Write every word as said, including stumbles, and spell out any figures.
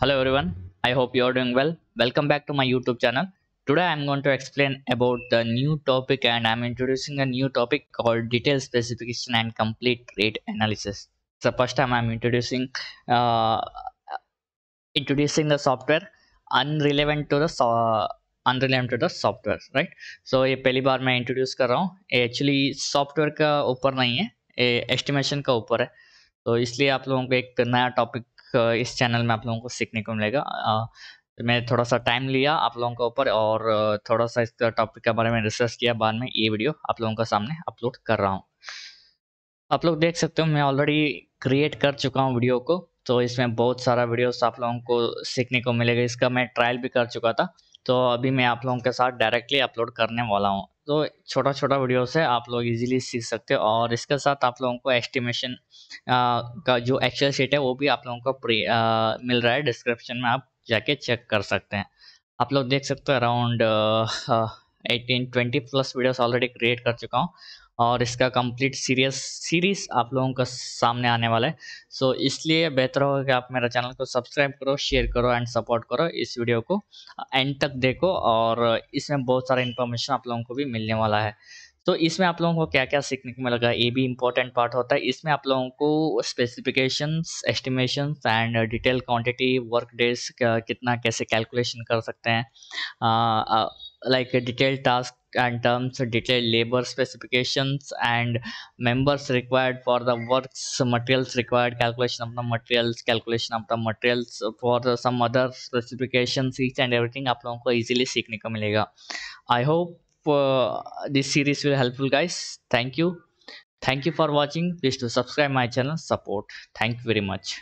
Hello everyone, I hope you are doing well. Welcome back to my YouTube channel. Today I am going to explain about the new topic, and I am introducing a new topic called detailed specification and complete rate analysis. It's the first time I am introducing uh, introducing the software unrelevant to the so unrelated to the software right. So ये पहली बार मैं introduce कर रहा हूँ. ये actually software का ऊपर नहीं है, ये एस्टिमेशन का ऊपर है. तो इसलिए आप लोगों को एक नया टॉपिक इस चैनल में आप लोगों को सीखने को मिलेगा. तो मैं थोड़ा सा टाइम लिया आप लोगों के ऊपर और थोड़ा सा इसका टॉपिक के बारे में रिसर्च किया. बाद में ये वीडियो आप लोगों के सामने अपलोड कर रहा हूँ. आप लोग देख सकते हो मैं ऑलरेडी क्रिएट कर चुका हूँ वीडियो को. तो इसमें बहुत सारा वीडियोस आप लोगों को सीखने को मिलेगा. इसका मैं ट्रायल भी कर चुका था. तो अभी मैं आप लोगों के साथ डायरेक्टली अपलोड करने वाला हूँ. तो छोटा छोटा वीडियोस है, आप लोग इजीली सीख सकते हो. और इसके साथ आप लोगों को एस्टिमेशन का जो एक्सेल शीट है वो भी आप लोगों को प्री आ, मिल रहा है. डिस्क्रिप्शन में आप जाके चेक कर सकते हैं. आप लोग देख सकते हो around eighteen twenty plus videos already create कर चुका हूँ और इसका कंप्लीट सीरियस सीरीज आप लोगों का सामने आने वाला है. सो so, इसलिए बेहतर होगा कि आप मेरा चैनल को सब्सक्राइब करो, शेयर करो एंड सपोर्ट करो. इस वीडियो को एंड तक देखो और इसमें बहुत सारा इन्फॉर्मेशन आप लोगों को भी मिलने वाला है. तो इसमें आप लोगों को क्या क्या सीखने को मिलेगा ये भी इम्पोर्टेंट पार्ट होता है. इसमें आप लोगों को specifications, estimations and detail quantity, work days कितना कैसे कैलकुलेशन कर सकते हैं, like detail task and terms, detailed labor specifications and members required for the works, materials required, calculation of the materials, calculation of the materials for the, some other specifications, each and everything आप लोगों को easily सीखने को मिलेगा. I hope uh, this series will helpful guys. Thank you, thank you for watching. Please do subscribe my channel, support. Thank you very much.